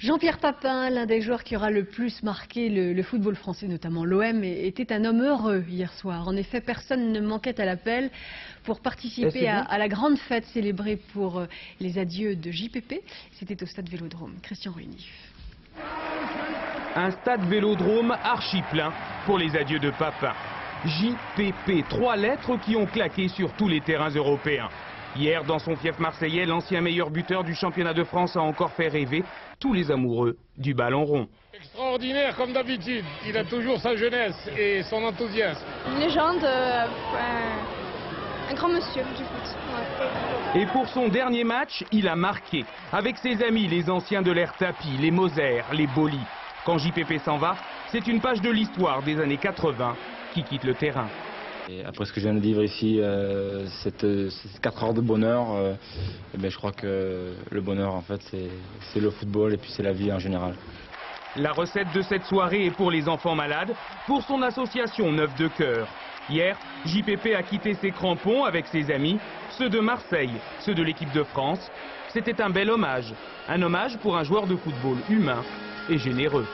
Jean-Pierre Papin, l'un des joueurs qui aura le plus marqué le football français, notamment l'OM, était un homme heureux hier soir. En effet, personne ne manquait à l'appel pour participer à la grande fête célébrée pour les adieux de JPP. C'était au stade Vélodrome. Christian Ruinif. Un stade Vélodrome archi plein pour les adieux de Papin. JPP, trois lettres qui ont claqué sur tous les terrains européens. Hier, dans son fief marseillais, l'ancien meilleur buteur du championnat de France a encore fait rêver tous les amoureux du ballon rond. Extraordinaire comme d'habitude, il a toujours sa jeunesse et son enthousiasme. Une légende, un grand monsieur du foot. Ouais. Et pour son dernier match, il a marqué. Avec ses amis, les anciens de l'ère Tapie, les Moser, les Boli. Quand JPP s'en va, c'est une page de l'histoire des années 80 qui quitte le terrain. Et après ce que je viens de vivre ici, ces 4 heures de bonheur, je crois que le bonheur, en fait, c'est le football et puis c'est la vie en général. La recette de cette soirée est pour les enfants malades, pour son association Neuf de cœur. Hier, JPP a quitté ses crampons avec ses amis, ceux de Marseille, ceux de l'équipe de France. C'était un bel hommage. Un hommage pour un joueur de football humain et généreux.